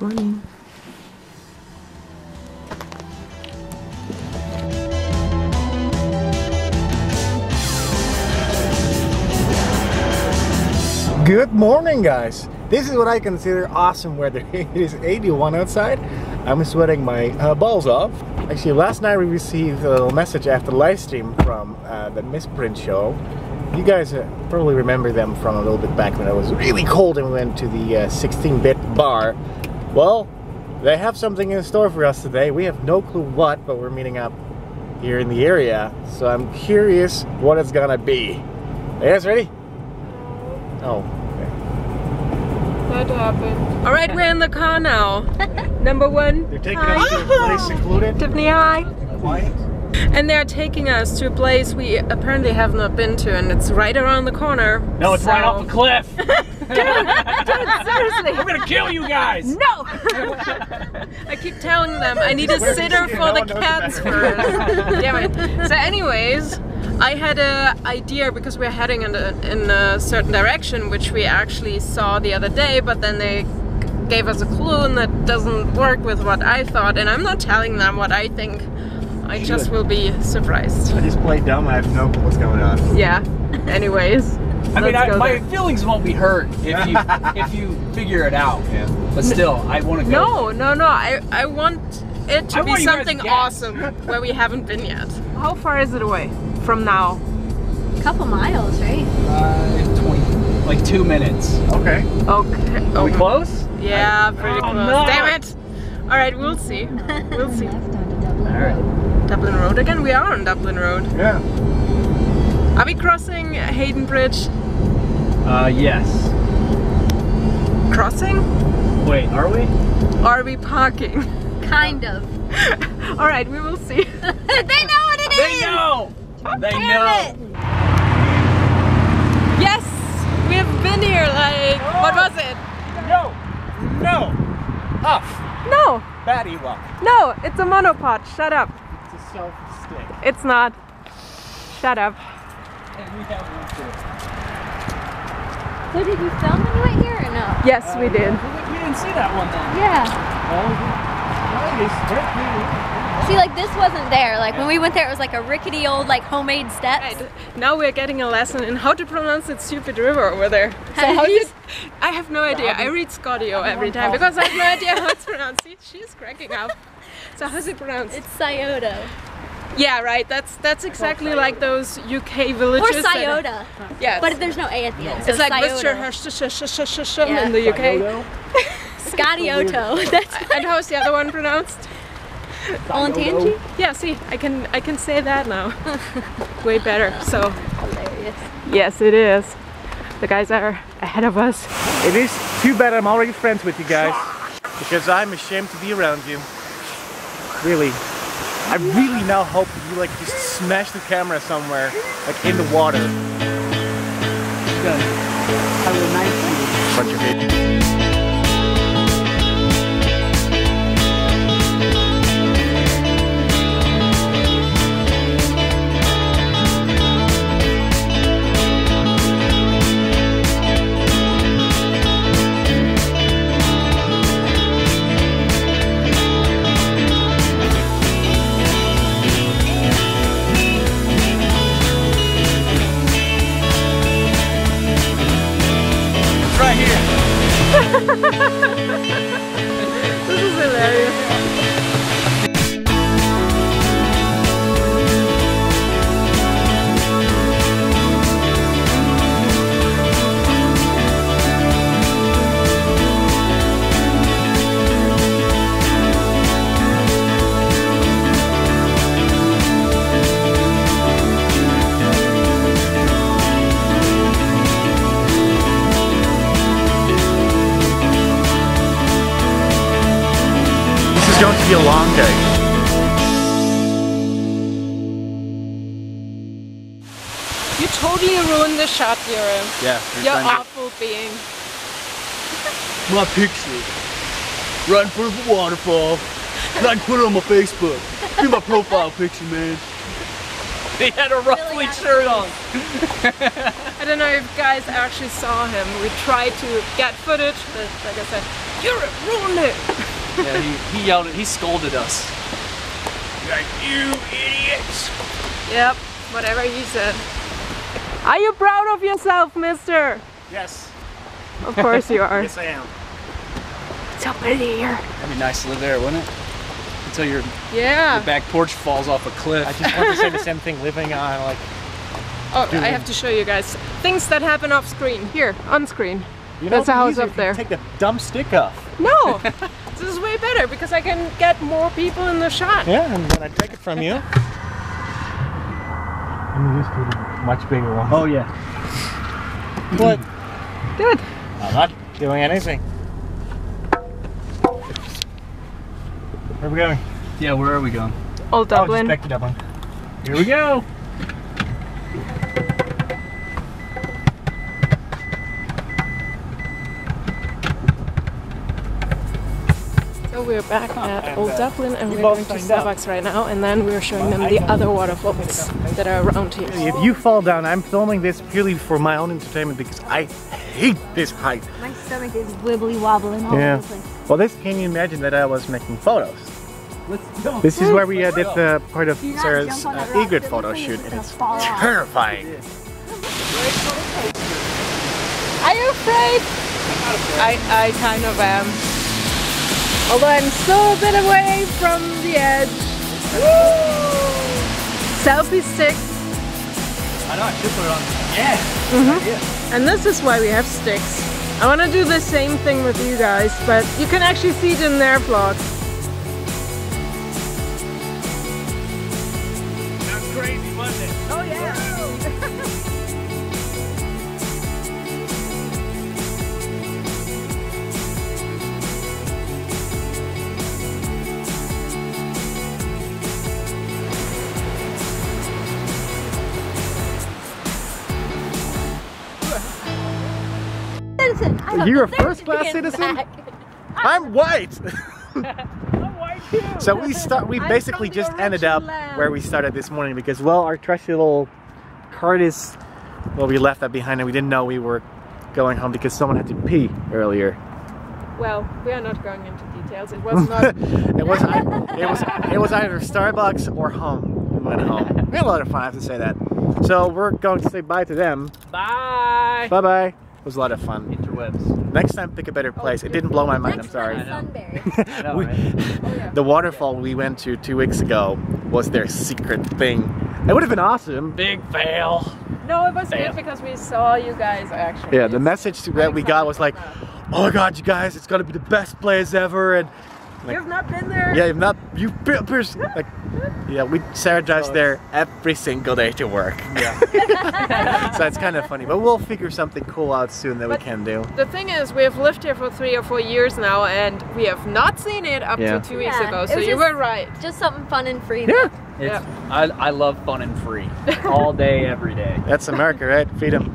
Morning. Good morning, guys. This is what I consider awesome weather. It is 81 outside. I'm sweating my balls off. Actually, last night we received a little message after the live stream from the Misprint show. You guys probably remember them from a little bit back when it was really cold and we went to the 16-bit bar. Well, they have something in store for us today. We have no clue what, but we're meeting up here in the area. So I'm curious what it's gonna be. Are you guys ready? Oh. That happened. All right, we're in the car now. Number one. They're taking us to a place secluded. Tiffany, hi. Quiet. And they're taking us to a place we apparently have not been to, and it's right around the corner. No, it's right off the cliff. Dude, seriously. We're gonna kill you guys. No. I keep telling them I need a sitter for the cats first. Damn it. So, anyways. I had an idea because we're heading in a certain direction, which we actually saw the other day, but then they gave us a clue and that doesn't work with what I thought, and I'm not telling them what I think. I just will be surprised. I just play dumb, I have no clue what's going on. Yeah, anyways. I mean, my feelings won't be hurt if you if you figure it out, man. But still, I want to go. No, I want it to be something awesome where we haven't been yet. How far is it away? From now, a couple miles, right? 20, like 2 minutes. Okay. Okay. Are we close? Yeah, pretty close. No. Damn it! All right, we'll see. We'll see. That's down to Dublin Road. Dublin Road again. We are on Dublin Road. Yeah. Are we crossing Hayden Bridge? Yes. Crossing? Wait, are we? Are we parking? Kind of. All right, we will see. They know what it is. They know. They know. Yes, we have been here. Like, oh, what was it? No, off. No. Bad Ewok. No, it's a monopod. Shut up. It's a self stick. It's not. Shut up. And we have one too. So did you film when you went here or no? Yes, we did. Yeah. You didn't see that one then. Yeah. Oh, see, like, this wasn't there. Like, when we went there, it was like a rickety old, like, homemade steps. Right. Now we're getting a lesson in how to pronounce that stupid river over there. So how do you... I have no idea. I read Scottio every time because I have no idea how it's pronounced. See, she's cracking up. So how's it pronounced? It's Scioto. Yeah, right. That's exactly like those UK villages. Or Scioto. Yes. But there's no A at the end. So it's like Mr. Hersh in the UK. Scottioto. And how's the other one pronounced? Olentangy? Yeah, see, I can say that now. Way better. So hilarious. Yes, it is. The guys are ahead of us. It is too bad I'm already friends with you guys because I'm ashamed to be around you. Really. I really now hope you like just smash the camera somewhere, like in the water. Good. Have a nice bunch of videos. Going to be a long day. You totally ruined the shot, Yuri. Yeah. You're an awful being. My picture. Right in front of a waterfall. I can put it on my Facebook. Be my profile picture, man. He had a ruffly shirt on. I don't know if guys actually saw him. We tried to get footage, but like I said, You're a ruler! Yeah, he yelled at, he scolded us. Like, you idiots! Yep, whatever he said. Are you proud of yourself, mister? Yes. Of course you are. Yes, I am. It's up in the air. That'd be nice to live there, wouldn't it? Until your, your back porch falls off a cliff. I just want to say the same thing, living on like... Oh, I have to show you guys. Things that happen off screen. Here, on screen. You know, that's a house up there. Take the dumb stick off. No, this is way better because I can get more people in the shot. Yeah, and when I take it from you, I'm used to a much bigger one. Oh yeah. What? Good. I'm not doing anything. Where are we going? Yeah, where are we going? Old Dublin. Oh, just back to Dublin. Here we go. We're back at Old Dublin and we're going to Starbucks right now, and then we're showing them the other waterfalls that are around here. If you fall down, I'm filming this purely for my own entertainment because I hate this height. My stomach is wibbly wobbling all over the place. Well, this, can you imagine that I was making photos? Let's go. This is where we did the part of Sarah's egret photo shoot, and it's terrifying. Are you afraid? I kind of am. Although I'm still a bit away from the edge. Woo! Selfie stick. I know, I should put it on. Yeah. Mm-hmm. And this is why we have sticks. I want to do the same thing with you guys, but you can actually see it in their vlog. Not crazy, wasn't it? Oh yeah. You're a first-class citizen? I'm white! I'm white too! So we basically just ended up where we started this morning because, well, our trusty little cart is... Well, we left that behind and we didn't know we were going home because someone had to pee earlier. Well, we are not going into details. It was not... it was either Starbucks or home. We went home. We had a lot of fun, I have to say that. So we're going to say bye to them. Bye! Bye-bye. It was a lot of fun. Interwebs. Next time, pick a better place. It didn't blow my mind, I'm sorry. The waterfall we went to 2 weeks ago was their secret thing. It would have been awesome. Big fail. No, it was good because we saw you guys actually. Yeah, the message that we got was like, oh my god, you guys, it's gonna be the best place ever. And like, you've not been there. Yeah, you've not. You've been like, yeah. Sarah drives there every single day to work. Yeah. So it's kind of funny, but we'll figure something cool out soon that we can do. The thing is, we have lived here for 3 or 4 years now, and we have not seen it up to 2 weeks ago. So you were right. Just something fun and free. Yeah. I love fun and free all day, every day. That's America, right? Freedom.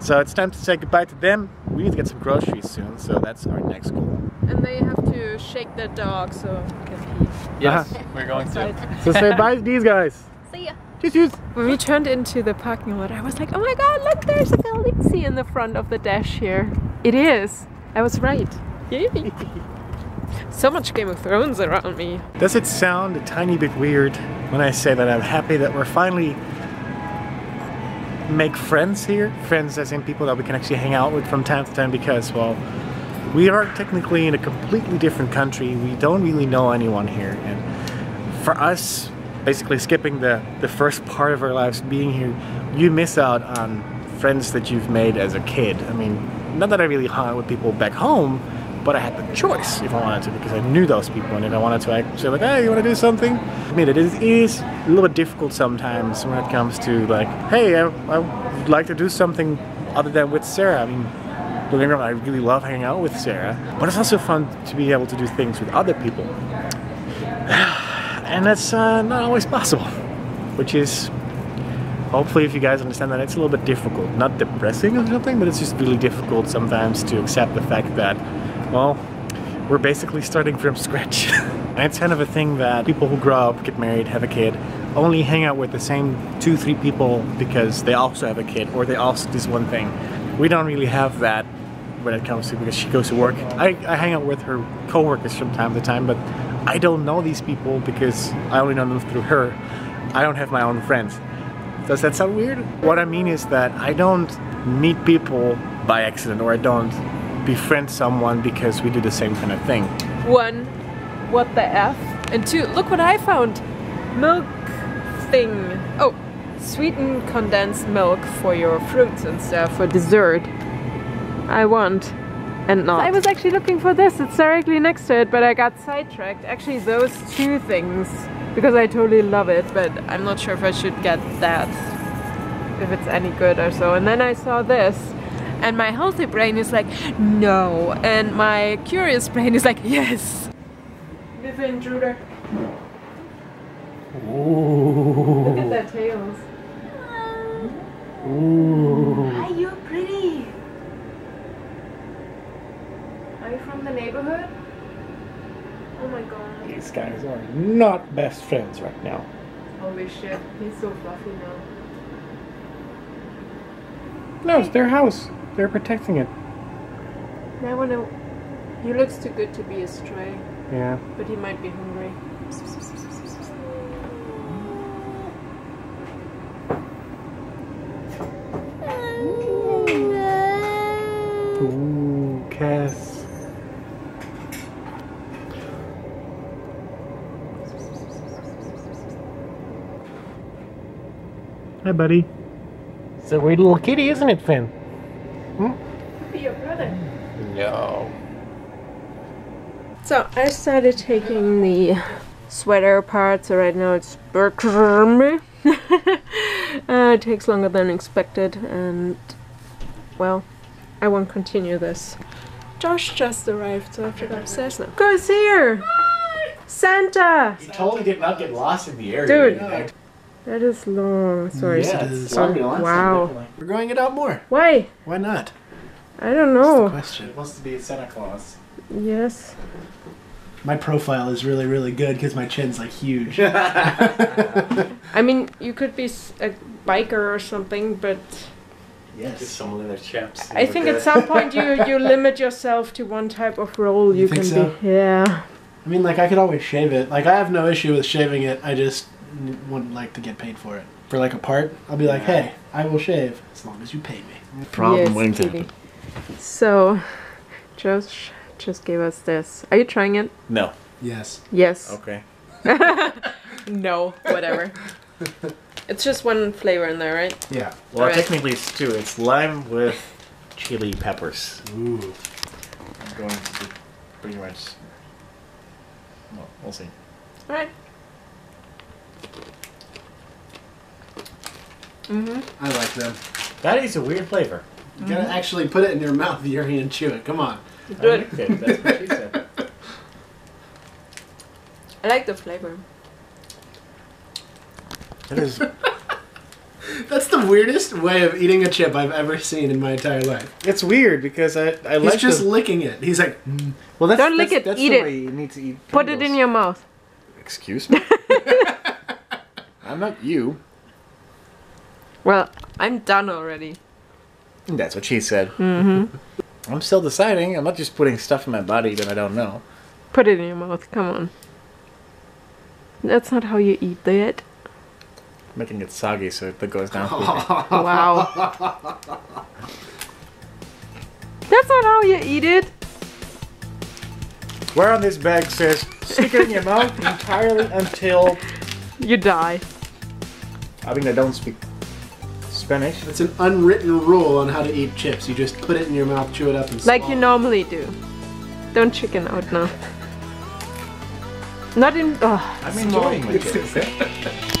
So it's time to say goodbye to them. We need to get some groceries soon, so that's our next goal. And they have to shake their dog so we can pee. Yes, we're going to. So say bye to these guys. See ya. Cheers. When we turned into the parking lot, I was like, oh my god, look, there's a Galizzi in the front of the dash here. It is. I was right. Yay. So much Game of Thrones around me. Does it sound a tiny bit weird when I say that I'm happy that we're finally make friends here? Friends as in people that we can actually hang out with from time to time because, well, we are technically in a completely different country. We don't really know anyone here, and for us, basically skipping the first part of our lives being here, you miss out on friends that you've made as a kid. I mean, not that I really hung out with people back home, but I had the choice if I wanted to because I knew those people, and if I wanted to, I say like, hey, you want to do something? I mean, it is a little bit difficult sometimes when it comes to like, hey, I would like to do something other than with Sarah. I mean, I really love hanging out with Sarah, but it's also fun to be able to do things with other people, and that's not always possible, which is, hopefully if you guys understand that, it's a little bit difficult, not depressing or something, but it's just really difficult sometimes to accept the fact that, well, we're basically starting from scratch. And it's kind of a thing that people who grow up, get married, have a kid, only hang out with the same 2-3 people because they also have a kid or they also do this one thing. We don't really have that when it comes to, because she goes to work. I hang out with her co-workers from time to time, but I don't know these people because I only know them through her. I don't have my own friends. Does that sound weird? What I mean is that I don't meet people by accident, or I don't befriend someone because we do the same kind of thing. One, what the F? And two, look what I found! Milk thing. Oh, sweetened condensed milk for your fruits and stuff, for dessert. I want. And not. I was actually looking for this, it's directly next to it, but I got sidetracked. Actually, those two things, because I totally love it, but I'm not sure if I should get that, if it's any good or so. And then I saw this, and my healthy brain is like, no, and my curious brain is like, yes. This intruder. Ooh. Look at their tails. Ooh. Hi, you're pretty. Are you from the neighborhood? Oh my god. These guys are not best friends right now. Holy shit, he's so fluffy now. No, it's their house. They're protecting it. I wanna... He looks too good to be a stray. Yeah. But he might be hungry. Ooh, Cass. Hi, buddy. It's a weird little kitty, isn't it, Finn? Hmm? Could be your brother. No. So I started taking the sweater apart. So right now it's Berkrme. It takes longer than expected, and well, I won't continue this. Josh just arrived, so I have to go upstairs now. Who's here? Hi! Santa! He totally did not get lost in the area. Dude. Yeah. That is long. Sorry. Yeah, long. Wow. We're growing it out more. Why? Why not? I don't know. That's the question. It wants to be Santa Claus. Yes. My profile is really, really good because my chin's like huge. I mean, you could be a biker or something, but... Yes. Just some leather chaps. I think at some point you limit yourself to one type of role you can so? Be. Yeah. I mean, like, I could always shave it. Like, I have no issue with shaving it. I just... wouldn't like to get paid for it. For like a part, I'll be like, hey, I will shave as long as you pay me. Problem won't happen. So, Josh just gave us this. Are you trying it? No. Yes. Yes. Okay. No, whatever. It's just one flavor in there, right? Yeah. Well, right. Technically it's two. It's lime with chili peppers. Ooh. I'm going to pretty much... Well, we'll see. Alright. Mm-hmm. I like them. That is a weird flavor. You gotta actually put it in your mouth the area and chew it. Come on. Good. That's what she said. I like the flavor. That is. That's the weirdest way of eating a chip I've ever seen in my entire life. It's weird because I like. He's just licking it. He's like, well, that's, don't lick it. That's eat the it. Way you need to eat. Put it in your mouth. Excuse me. I'm not you. Well, I'm done already. That's what she said. Mm-hmm. I'm still deciding. I'm not just putting stuff in my body that I don't know. Put it in your mouth. Come on. That's not how you eat that. Making it soggy so it goes down. Wow. That's not how you eat it. Where on this bag says, stick it in your mouth entirely until... You die. I mean, I don't speak... Spanish. It's an unwritten rule on how to eat chips. You just put it in your mouth, chew it up, and like you normally do. Don't chicken out now. Not in. Oh, I'm enjoying my chips.